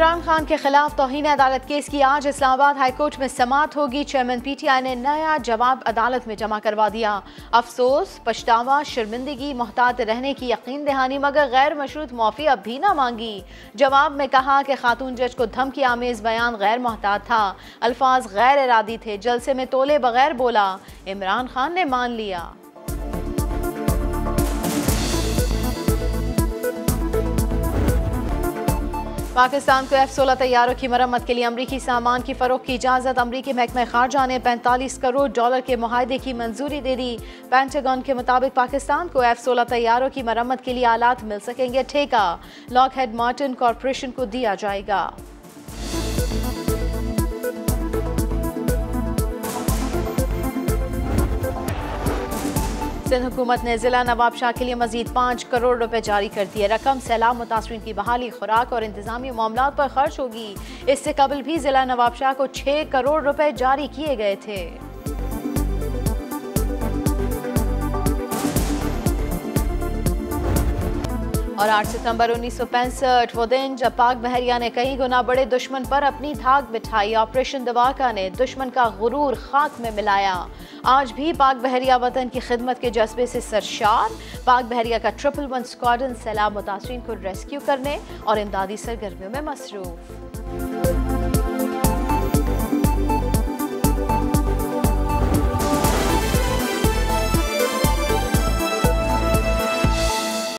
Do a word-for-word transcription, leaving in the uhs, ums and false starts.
इमरान खान के खिलाफ तौहीन अदालत केस की आज इस्लामाबाद हाईकोर्ट में समाअत होगी। चेयरमैन पीटीआई ने नया जवाब अदालत में जमा करवा दिया। अफसोस, पछतावा, शर्मिंदगी, मोहतात रहने की यकीन दहानी मगर गैर मशरूत मुआफ़ी अब भी ना मांगी। जवाब में कहा कि खातून जज को धमकी आमेज बयान गैर मोहतात था, अल्फाज गैर इरादी थे, जलसे में तोले बगैर बोला। इमरान खान ने मान लिया। पाकिस्तान को एफ सोलह तैयारों की मरम्मत के लिए अमरीकी सामान की फरोख्त की इजाज़त। अमरीकी महकमे खारजा ने पैंतालीस करोड़ डॉलर के मुआहदे की मंजूरी दे दी। पैंटेगॉन के मुताबिक पाकिस्तान को एफ सोलह तैयारों की मरम्मत के लिए आलात मिल सकेंगे। ठेका लॉकहेड मार्टिन कॉरपोरेशन को दिया जाएगा। सिंध हुकूमत ने जिला नवाबशाह के लिए मजीद पाँच करोड़ रुपए जारी कर दिए। रकम सैलाब मुतासरीन की बहाली, खुराक और इंतजामी मामला पर खर्च होगी। इससे कबल भी जिला नवाबशाह को छः करोड़ रुपए जारी किए गए थे। और आठ सितंबर उन्नीस सौ पैंसठ वो दिन जब पाक बहरिया ने कई गुना बड़े दुश्मन पर अपनी धाक बिठाई। ऑपरेशन दवाका ने दुश्मन का गुरूर खाक में मिलाया। आज भी पाक बहरिया वतन की खिदमत के जज्बे से सरशार। पाक बहरिया का ट्रिपल वन स्क्वाड्रन सैलाब मुतासरीन को रेस्क्यू करने और इमदादी सरगर्मियों में मसरूफ़।